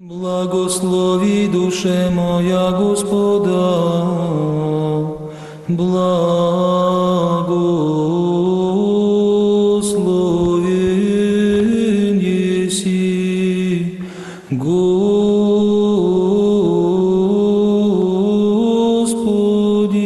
Благослови, душе моя, Господа, благословен еси, Господи.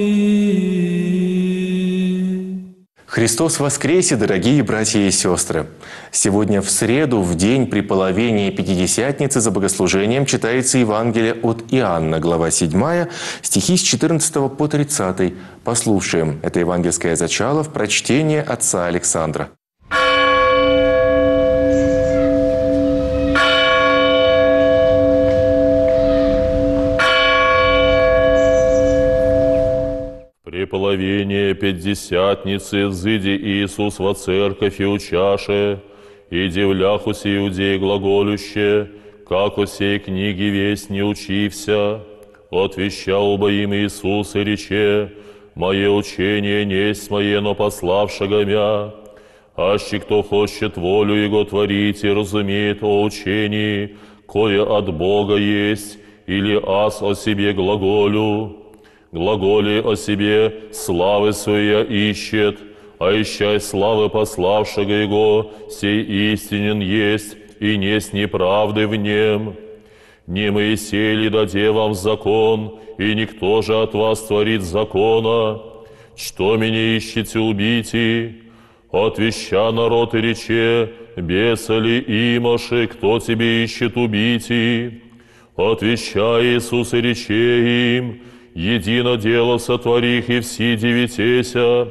Христос воскресе, дорогие братья и сестры! Сегодня в среду, в день приполовения Пятидесятницы, за богослужением читается Евангелие от Иоанна, глава 7, стихи с 14 по 30. Послушаем это евангельское зачало в прочтении отца Александра. Приполовение Пятидесятницы взыди Иисус во церковь и у чаши, и дивлях усе иудеи глаголюще, как усей книги весть не учився, отвещал бы им Иисус и рече, «Мое учение несть мое, но пославшего мя, аще кто хочет волю Его творить и разумеет о учении, кое от Бога есть, или аз о себе глаголю, глаголи о себе славы своя ищет, а ищай славы пославшего Его, сей истинен есть, и несть неправды в нем. Не Моисей ли даде вам закон, и никто же от вас творит закона? Что меня ищете, убите? Отвеща народ и рече, беса ли имаши, кто тебе ищет, убите? Отвеща Иисус и рече им, едино дело сотворих и все девятеся,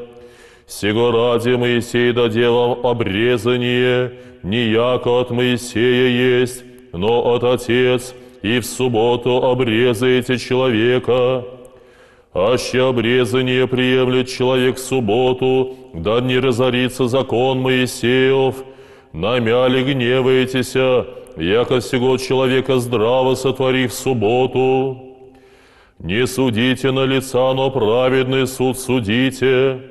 сего ради Моисей даде вам обрезание, не яко от Моисея есть, но от Отец, и в субботу обрезаете человека. Аще обрезание приемлет человек в субботу, да не разорится закон Моисеев, намяли гневаетеся, яко сего человека здраво сотворив в субботу. Не судите на лица, но праведный суд судите.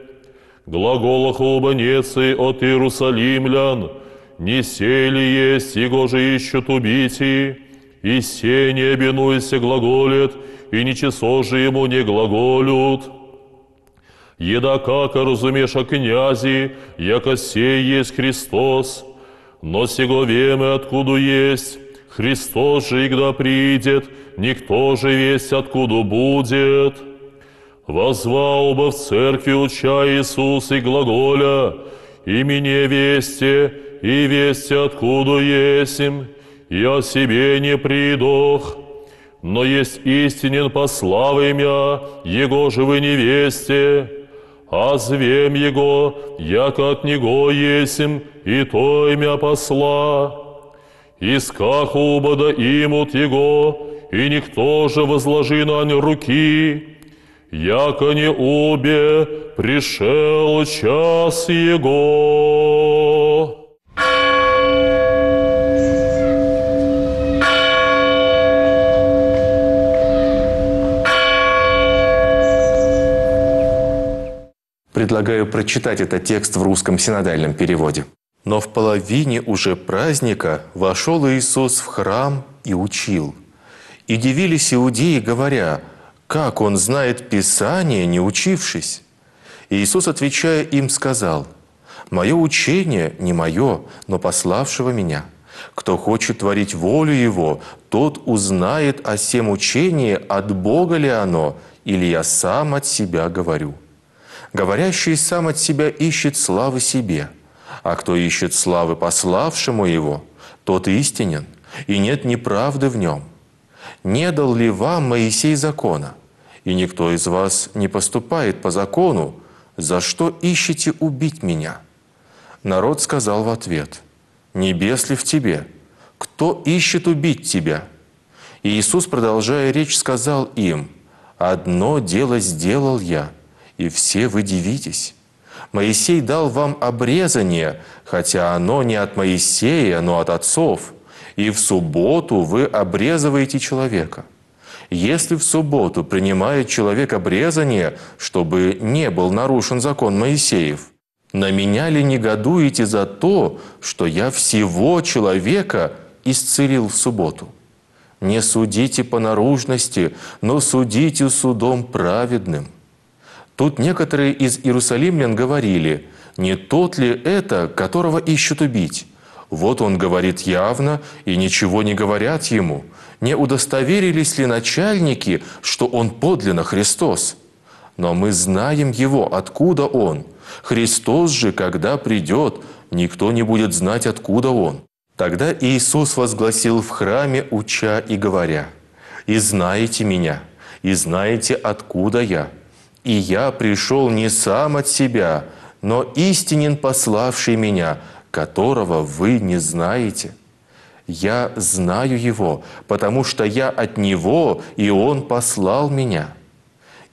Глагола хулбанецы от иерусалимлян, не сей ли есть, его же ищут убити, и сей не обинуйся глаголет, и ничего же ему не глаголют. Едака разумеешь о князи, яко сей есть Христос, но сего веме откуда есть, Христос же, когда придет, никто же весть откуда будет. Возвал бы в церкви уча Иисус и глаголя, и мне вести, и вести откуда есим, я себе не придох, но есть истинен по славе мя, его же вы не вести, а звем его, яко от него есим, и то имя посла. Исках убода имут его, и никто же возложи на нь руки, яко не убе, пришел час его». Предлагаю прочитать этот текст в русском синодальном переводе. «Но в половине уже праздника вошел Иисус в храм и учил. И дивились иудеи, говоря, как он знает Писание, не учившись? Иисус, отвечая им, сказал, «Мое учение не мое, но пославшего меня. Кто хочет творить волю его, тот узнает о сем учении, от Бога ли оно, или я сам от себя говорю. Говорящий сам от себя ищет славы себе». А кто ищет славы пославшему его, тот истинен, и нет неправды в нем. Не дал ли вам Моисей закона? И никто из вас не поступает по закону, за что ищете убить меня? Народ сказал в ответ, «Небес ли в тебе? Кто ищет убить тебя?» И Иисус, продолжая речь, сказал им, «Одно дело сделал я, и все вы дивитесь». Моисей дал вам обрезание, хотя оно не от Моисея, но от отцов, и в субботу вы обрезываете человека. Если в субботу принимает человек обрезание, чтобы не был нарушен закон Моисеев, на меня ли негодуете за то, что я всего человека исцелил в субботу? Не судите по наружности, но судите судом праведным. Тут некоторые из иерусалимлян говорили: не тот ли это, которого ищут убить? Вот он говорит явно, и ничего не говорят ему. Не удостоверились ли начальники, что он подлинно Христос? Но мы знаем его, откуда он. Христос же, когда придет, никто не будет знать, откуда он. Тогда Иисус возгласил в храме, уча и говоря: «И знаете меня, и знаете, откуда я. И я пришел не сам от себя, но истинен пославший меня, которого вы не знаете. Я знаю его, потому что я от него, и он послал меня».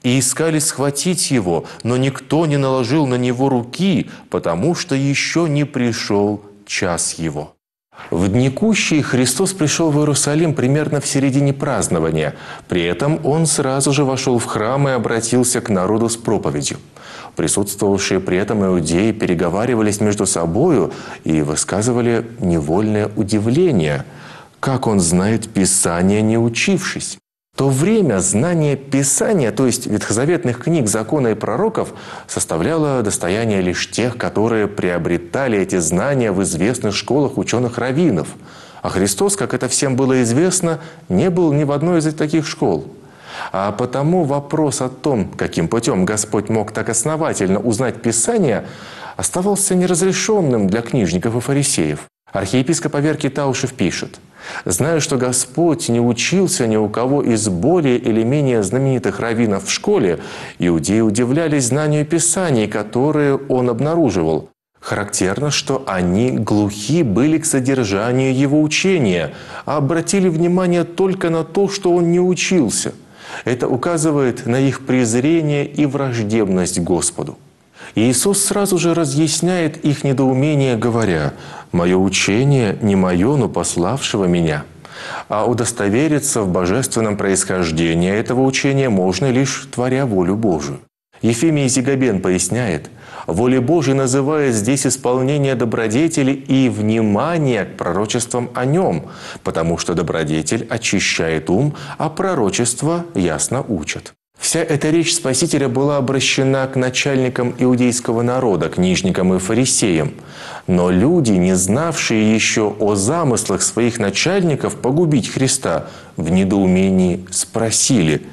И искали схватить его, но никто не наложил на него руки, потому что еще не пришел час его. В Дникущий Христос пришел в Иерусалим примерно в середине празднования. При этом он сразу же вошел в храм и обратился к народу с проповедью. Присутствовавшие при этом иудеи переговаривались между собою и высказывали невольное удивление, как он знает Писание, не учившись. В то время знание Писания, то есть ветхозаветных книг, закона и пророков, составляло достояние лишь тех, которые приобретали эти знания в известных школах ученых-раввинов. А Христос, как это всем было известно, не был ни в одной из таких школ. А потому вопрос о том, каким путем Господь мог так основательно узнать Писание, оставался неразрешенным для книжников и фарисеев. Архиепископ Аверки Таушев пишет: «Знаю, что Господь не учился ни у кого из более или менее знаменитых раввинов в школе, иудеи удивлялись знанию Писаний, которые он обнаруживал. Характерно, что они глухи были к содержанию его учения, а обратили внимание только на то, что он не учился. Это указывает на их презрение и враждебность Господу». Иисус сразу же разъясняет их недоумение, говоря: «Мое учение не мое, но пославшего меня». А удостовериться в божественном происхождении этого учения можно, лишь творя волю Божию. Ефимий Зигабен поясняет: «Воля Божия называет здесь исполнение добродетели и внимание к пророчествам о нем, потому что добродетель очищает ум, а пророчества ясно учат». Вся эта речь Спасителя была обращена к начальникам иудейского народа, книжникам и фарисеям. Но люди, не знавшие еще о замыслах своих начальников погубить Христа, в недоумении спросили: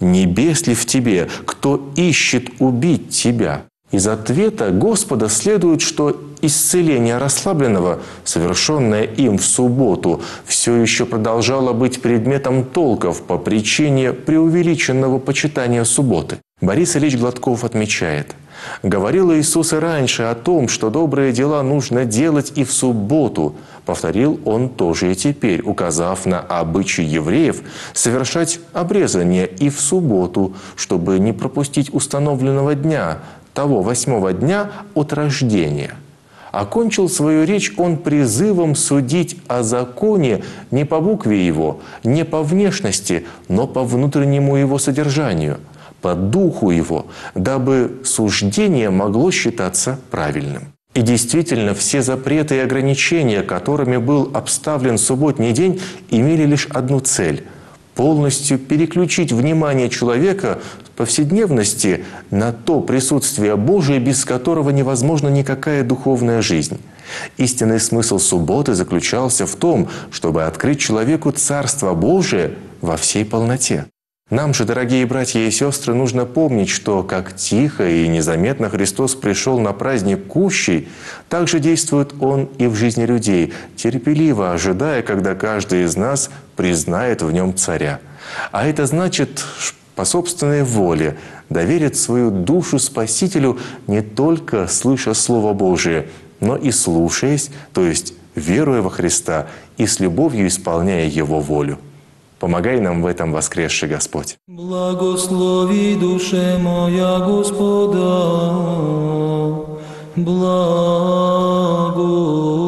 «Не бес ли в тебе, кто ищет убить тебя?» Из ответа Господа следует, что исцеление расслабленного, совершенное им в субботу, все еще продолжало быть предметом толков по причине преувеличенного почитания субботы. Борис Ильич Гладков отмечает: «Говорил Иисус и раньше о том, что добрые дела нужно делать и в субботу. Повторил он тоже и теперь, указав на обычай евреев совершать обрезание и в субботу, чтобы не пропустить установленного дня, того 8-го дня от рождения». Окончил свою речь он призывом судить о законе не по букве его, не по внешности, но по внутреннему его содержанию, по духу его, дабы суждение могло считаться правильным. И действительно, все запреты и ограничения, которыми был обставлен субботний день, имели лишь одну цель – полностью переключить внимание человека с повседневности на то присутствие Божие, без которого невозможна никакая духовная жизнь. Истинный смысл субботы заключался в том, чтобы открыть человеку Царство Божие во всей полноте. Нам же, дорогие братья и сестры, нужно помнить, что как тихо и незаметно Христос пришел на праздник Кущий, так же действует Он и в жизни людей, терпеливо ожидая, когда каждый из нас признает в нем Царя. А это значит, по собственной воле доверит свою душу Спасителю, не только слыша Слово Божие, но и слушаясь, то есть веруя во Христа и с любовью исполняя Его волю. Помогай нам в этом, воскресший Господь. Благослови, душе моя, Господа, благо.